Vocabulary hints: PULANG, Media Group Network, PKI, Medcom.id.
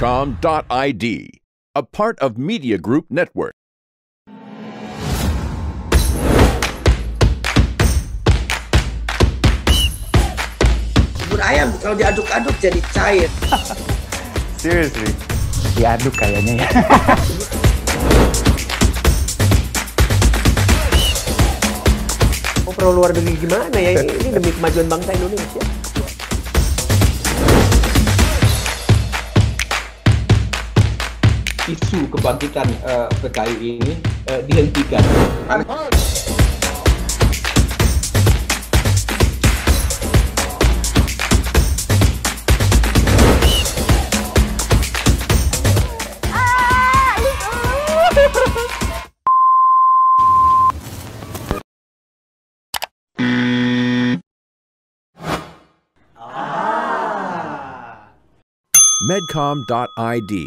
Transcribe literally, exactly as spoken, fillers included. Medcom dot I D, a part of Media Group Network. Ayam kalau diaduk-aduk jadi cair. Seriously, diaduk kayaknya ya. Oh, perlu luar negeri gimana ya ini, ini demi kemajuan bangsa Indonesia. Isu kebangkitan uh, P K I ini uh, dihentikan. Medcom dot I D,